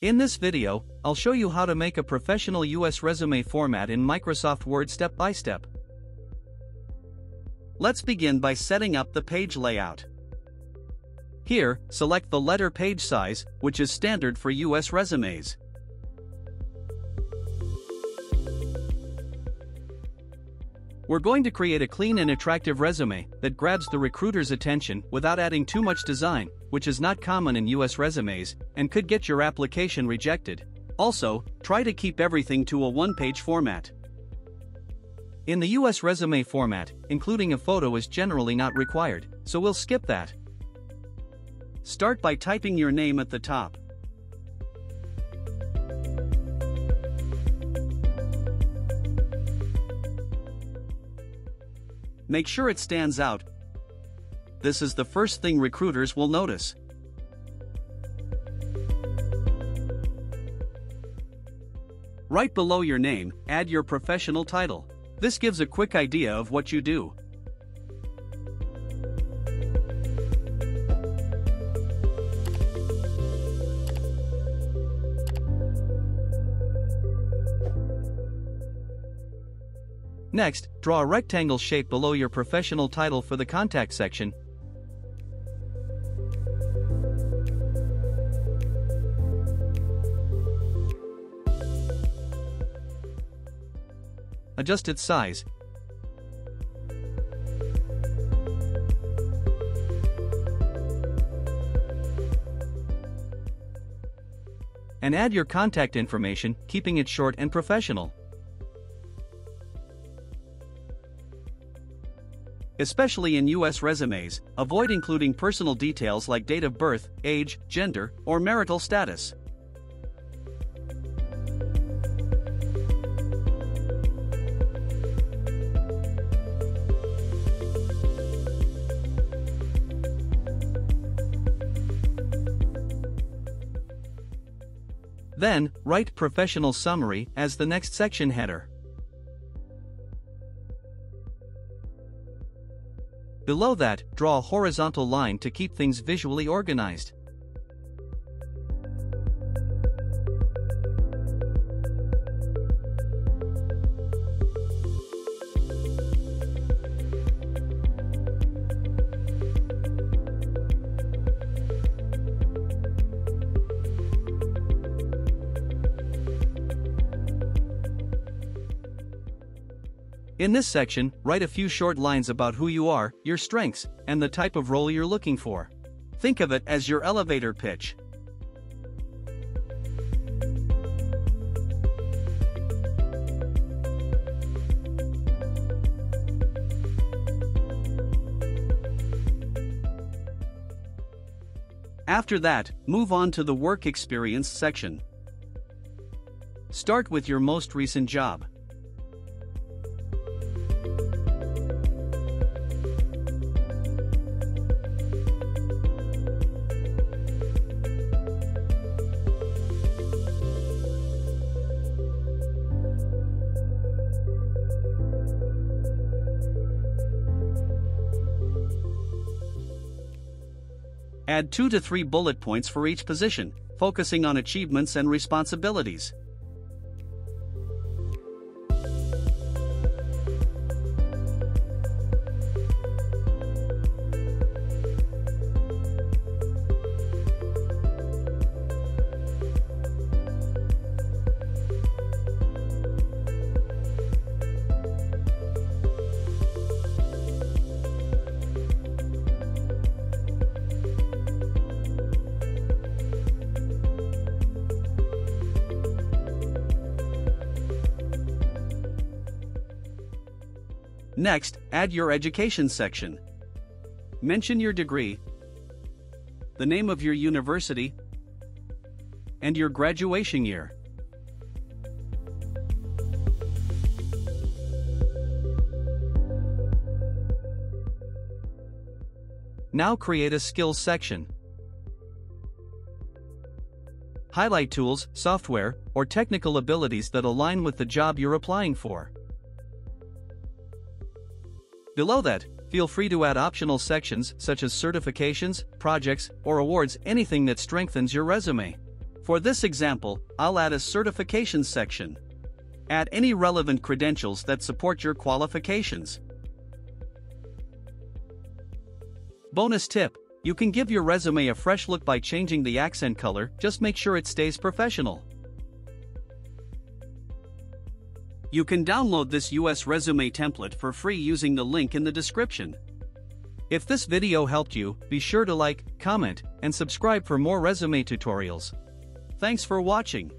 In this video, I'll show you how to make a professional US resume format in Microsoft Word step by step. Let's begin by setting up the page layout. Here, select the letter page size, which is standard for US resumes. We're going to create a clean and attractive resume that grabs the recruiter's attention without adding too much design, which is not common in US resumes, and could get your application rejected. Also, try to keep everything to a one-page format. In the US resume format, including a photo is generally not required, so we'll skip that. Start by typing your name at the top. Make sure it stands out. This is the first thing recruiters will notice. Right below your name, add your professional title. This gives a quick idea of what you do. Next, draw a rectangle shape below your professional title for the contact section. Adjust its size. And add your contact information, keeping it short and professional. Especially in US resumes, avoid including personal details like date of birth, age, gender, or marital status. Then, write professional summary as the next section header. Below that, draw a horizontal line to keep things visually organized. In this section, write a few short lines about who you are, your strengths, and the type of role you're looking for. Think of it as your elevator pitch. After that, move on to the work experience section. Start with your most recent job. Add 2 to 3 bullet points for each position, focusing on achievements and responsibilities. Next, add your education section. Mention your degree, the name of your university, and your graduation year. Now create a skills section. Highlight tools, software, or technical abilities that align with the job you're applying for. Below that, feel free to add optional sections such as certifications, projects, or awards, anything that strengthens your resume. For this example, I'll add a certification section. Add any relevant credentials that support your qualifications. Bonus tip: you can give your resume a fresh look by changing the accent color, just make sure it stays professional. You can download this US resume template for free using the link in the description. If this video helped you, be sure to like, comment, and subscribe for more resume tutorials. Thanks for watching.